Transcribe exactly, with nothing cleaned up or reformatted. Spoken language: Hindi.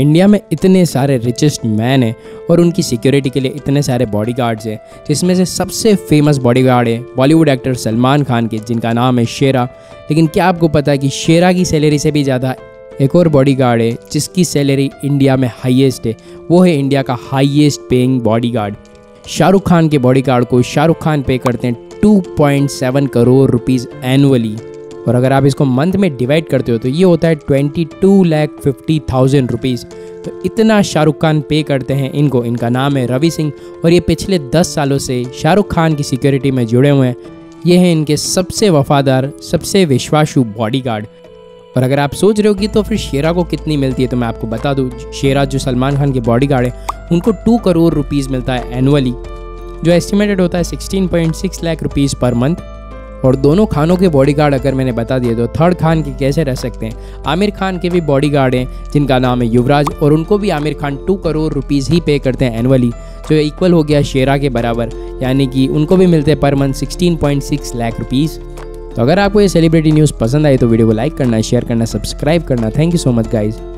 इंडिया में इतने सारे रिचेस्ट मैन हैं और उनकी सिक्योरिटी के लिए इतने सारे बॉडीगार्ड्स हैं, जिसमें से सबसे फेमस बॉडीगार्ड है बॉलीवुड एक्टर सलमान खान के, जिनका नाम है शेरा। लेकिन क्या आपको पता है कि शेरा की सैलरी से भी ज़्यादा एक और बॉडीगार्ड है जिसकी सैलरी इंडिया में हाईएस्ट है, वो है इंडिया का highest paying bodyguard. Shahrukh Khan के बॉडीगार्ड को शाहरुख खान पे करते हैं two point seven crore rupees annually, और अगर आप इसको मंथ में डिवाइड करते हो तो ये होता है बाईस लाख पचास हज़ार रुपीस। तो इतना शाहरुख खान पे करते हैं इनको। इनका नाम है रवि सिंह और ये पिछले दस सालों से शाहरुख खान की सिक्योरिटी में जुड़े हुए हैं। ये हैं इनके सबसे वफादार, सबसे विश्वासु बॉडीगार्ड। और अगर आप सोच रहे हो कि तो फिर शेरा को कितनी मिलती है, तो मैं आपको बता दूं, शेरा जो सलमान खान के बॉडीगार्ड है उनको दो करोड़ रुपीस मिलता है एनुअली, जो एस्टिमेटेड होता है सोलह पॉइंट छह लाख रुपीस पर मंथ। और दोनों खानों के बॉडीगार्ड अगर मैंने बता दिए तो थर्ड खान के कैसे रह सकते हैं। आमिर खान के भी बॉडीगार्ड हैं जिनका नाम है युवराज, और उनको भी आमिर खान टू करोड़ रुपीस ही पे करते हैं एनुअली, जो इक्वल हो गया शेरा के बराबर, यानी कि उनको भी मिलते हैं पर मंथ सोलह पॉइंट छह लाख रुपीस। तो अगर आपको ये सेलिब्रिटी न्यूज़ पसंद आई तो वीडियो को लाइक करना, शेयर करना, सब्सक्राइब करना। Thank you so much guys.